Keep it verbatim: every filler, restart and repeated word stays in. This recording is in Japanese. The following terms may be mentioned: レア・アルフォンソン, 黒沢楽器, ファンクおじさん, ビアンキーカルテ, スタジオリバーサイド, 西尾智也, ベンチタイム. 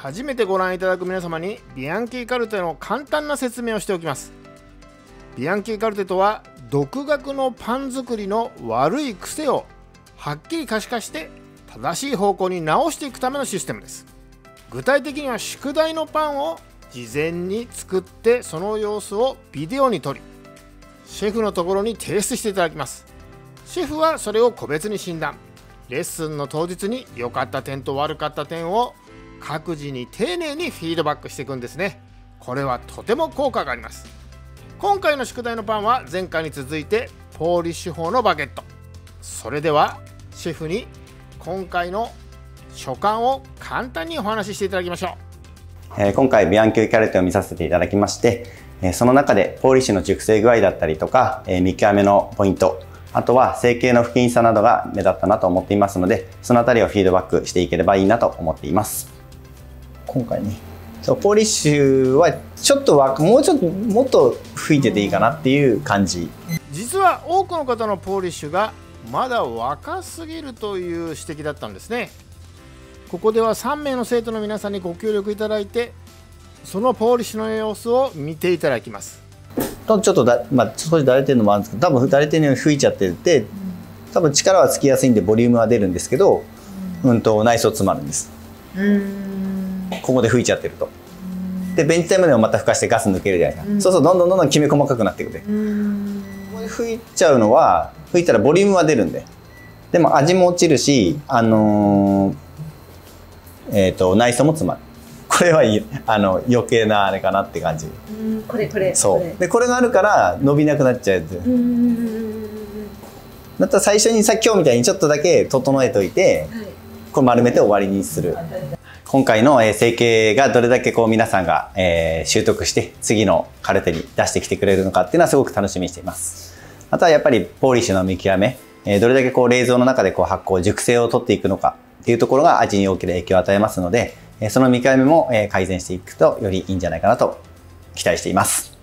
初めてご覧いただく皆様にビアンキーカルテの簡単な説明をしておきます。ビアンキーカルテとは独学のパン作りの悪い癖をはっきり可視化して正しい方向に直していくためのシステムです。具体的には宿題のパンを事前に作って、その様子をビデオに撮りシェフのところに提出していただきます。シェフはそれを個別に診断、レッスンの当日に良かった点と悪かった点を各自に丁寧にフィードバックしていくんですね。これはとても効果があります。今回の宿題のパンは前回に続いてポーリッシュ法のバゲット。それではシェフに今回の所感を簡単にお話ししていただきましょう。えー、今回ビアンキーカルテを見させていただきまして、えー、その中でポーリッシュの熟成具合だったりとか、えー、見極めのポイント、あとは成形の不均差などが目立ったなと思っていますので、そのあたりをフィードバックしていければいいなと思っています。今回ね、そうポーリッシュはちょっとわもうちょっともっと吹いてていいかなっていう感じ。実は多くの方のポーリッシュがまだ若すぎるという指摘だったんですね。ここではさん名の生徒の皆さんにご協力いただいて、そのポーリッシュの様子を見ていただきます。ちょっとだ、まあ、少しだれてるのもあるんですけど、多分だれてるように吹いちゃってて、多分力はつきやすいんでボリュームは出るんですけど、うんと内装詰まるんです。ここで吹いちゃってると、でベンチタイムでもまた吹かしてガス抜けるじゃないですか。そうするとどんどんどんどんきめ細かくなってくる。ここで吹いちゃうのは、吹いたらボリュームは出るんで、でも味も落ちるし、あのーえー、と内装も詰まる。これはあの余計なあれかなって感じ。うん、これこれ。そう。でこれがあるから伸びなくなっちゃう。だったら最初にさ今日みたいにちょっとだけ整えといて、はい、これ丸めて終わりにする。今回の成形がどれだけこう皆さんが、えー、習得して次のカルテに出してきてくれるのかっていうのはすごく楽しみにしています。あとはやっぱりポーリッシュの見極め、えー、どれだけこう冷蔵の中でこう発酵熟成を取っていくのかっていうところが味に大きな影響を与えますので。その見極めも改善していくとよりいいんじゃないかなと期待しています。